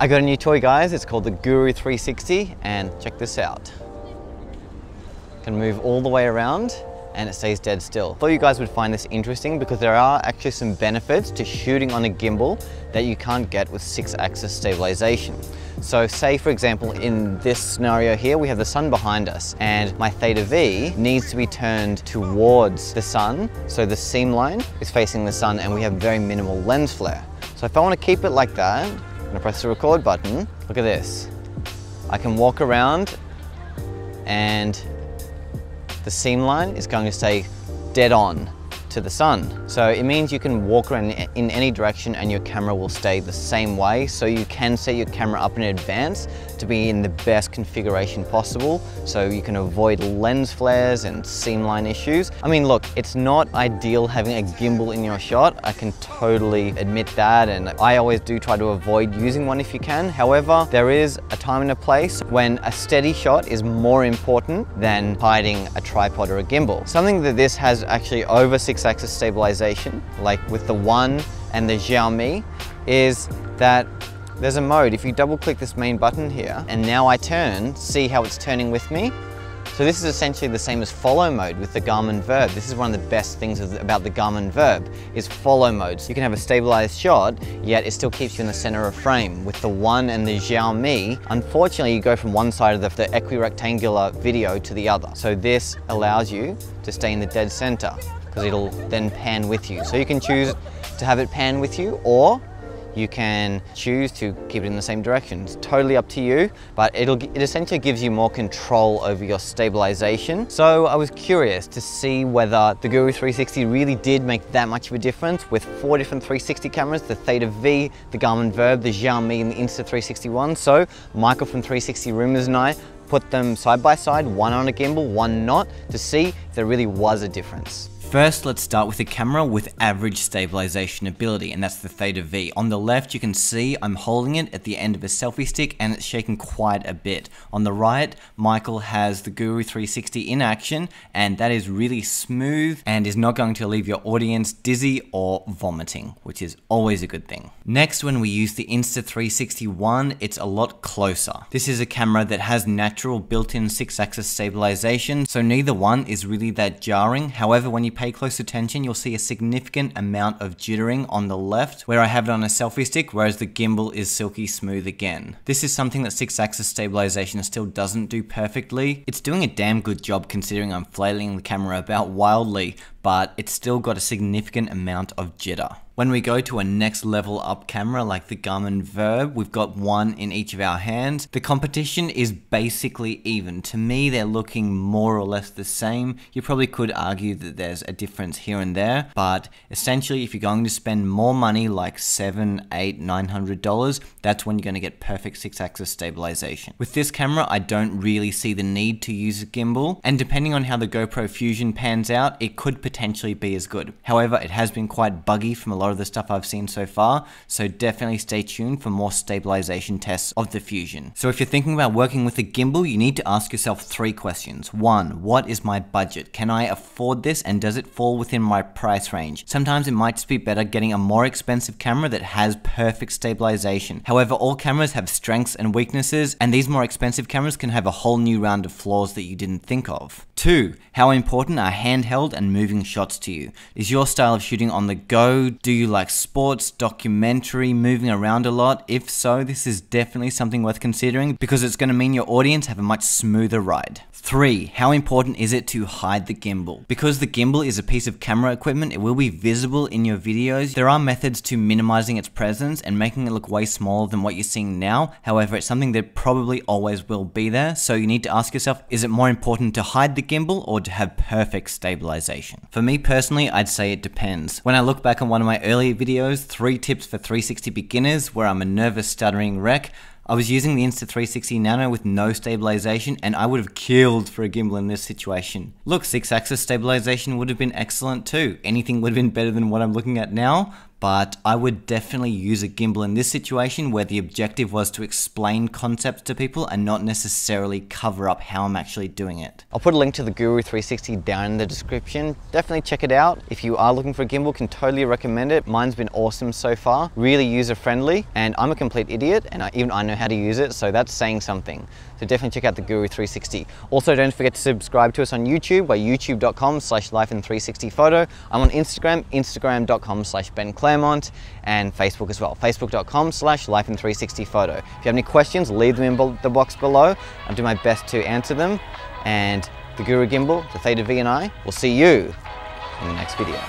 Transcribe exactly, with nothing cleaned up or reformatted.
I got a new toy, guys. It's called the Guru three sixty, and check this out. Can move all the way around and it stays dead still. I thought you guys would find this interesting because there are actually some benefits to shooting on a gimbal that you can't get with six-axis stabilization. So say, for example, in this scenario here, we have the sun behind us and my Theta V needs to be turned towards the sun. So the seam line is facing the sun and we have very minimal lens flare. So if I want to keep it like that, I'm going to press the record button. Look at this. I can walk around and the seam line is going to stay dead on to the sun. So it means you can walk around in any direction and your camera will stay the same way. So you can set your camera up in advance to be in the best configuration possible. So you can avoid lens flares and seam line issues. I mean, look, it's not ideal having a gimbal in your shot. I can totally admit that. And I always do try to avoid using one if you can. However, there is a time and a place when a steady shot is more important than hiding a tripod or a gimbal. Something that this has actually over six axis stabilization, like with the One and the Xiaomi, is that there's a mode. If you double click this main button here and now I turn, see how it's turning with me? So this is essentially the same as follow mode with the Garmin VIRB. This is one of the best things about the Garmin VIRB is follow mode. So you can have a stabilized shot, yet it still keeps you in the center of frame. With the One and the Xiaomi, unfortunately you go from one side of the, the equirectangular video to the other. So this allows you to stay in the dead center, because it'll then pan with you. So you can choose to have it pan with you, or you can choose to keep it in the same direction. It's totally up to you, but it'll, it essentially gives you more control over your stabilization. So I was curious to see whether the Guru three sixty really did make that much of a difference with four different three sixty cameras, the Theta V, the Garmin VIRB, the Xiaomi and the Insta three sixty ONE. So Michael from three sixty Rumors and I put them side by side, one on a gimbal, one not, to see if there really was a difference. First, let's start with a camera with average stabilization ability, and that's the Theta V. On the left, you can see I'm holding it at the end of a selfie stick and it's shaking quite a bit. On the right, Michael has the Guru three sixty in action, and that is really smooth and is not going to leave your audience dizzy or vomiting, which is always a good thing. Next, when we use the Insta three sixty ONE, it's a lot closer. This is a camera that has natural built-in six-axis stabilization, so neither one is really that jarring. However, when you pay close attention, you'll see a significant amount of jittering on the left where I have it on a selfie stick, whereas the gimbal is silky smooth again. This is something that six-axis stabilization still doesn't do perfectly. It's doing a damn good job considering I'm flailing the camera about wildly, but it's still got a significant amount of jitter. When we go to a next level up camera like the Garmin VIRB, we've got one in each of our hands. The competition is basically even. To me, they're looking more or less the same. You probably could argue that there's a difference here and there, but essentially if you're going to spend more money, like seven, eight, nine hundred dollars, that's when you're gonna get perfect six axis stabilization. With this camera, I don't really see the need to use a gimbal, and depending on how the GoPro Fusion pans out, it could potentially be as good. However, it has been quite buggy from a lot of the stuff I've seen so far, so definitely stay tuned for more stabilization tests of the Fusion. So if you're thinking about working with a gimbal, you need to ask yourself three questions. One, what is my budget? Can I afford this and does it fall within my price range? Sometimes it might just be better getting a more expensive camera that has perfect stabilization. However, all cameras have strengths and weaknesses, and these more expensive cameras can have a whole new round of flaws that you didn't think of. Two, how important are handheld and moving shots to you? Is your style of shooting on the go? Do you like sports, documentary, moving around a lot? If so, this is definitely something worth considering because it's going to mean your audience have a much smoother ride. Three, how important is it to hide the gimbal? Because the gimbal is a piece of camera equipment, it will be visible in your videos. There are methods to minimizing its presence and making it look way smaller than what you're seeing now. However, it's something that probably always will be there. So you need to ask yourself, is it more important to hide the gimbal or to have perfect stabilization? For me personally, I'd say it depends. When I look back on one of my earlier videos, three tips for three sixty beginners, where I'm a nervous stuttering wreck, I was using the Insta three sixty Nano with no stabilization, and I would have killed for a gimbal in this situation. Look, six axis stabilization would have been excellent too. Anything would have been better than what I'm looking at now, but I would definitely use a gimbal in this situation where the objective was to explain concepts to people and not necessarily cover up how I'm actually doing it. I'll put a link to the Guru three sixty down in the description. Definitely check it out. If you are looking for a gimbal, can totally recommend it. Mine's been awesome so far, really user friendly, and I'm a complete idiot and I, even I know how to use it, so that's saying something. So definitely check out the Guru three sixty. Also, don't forget to subscribe to us on YouTube by youtube dot com slash life in three sixty photo. I'm on Instagram, instagram dot com slash ben clay. And Facebook as well, facebook dot com slash life in three sixty photo. If you have any questions, leave them in the box below. I'll do my best to answer them. And the Guru Gimbal, the Theta V and I will see you in the next video.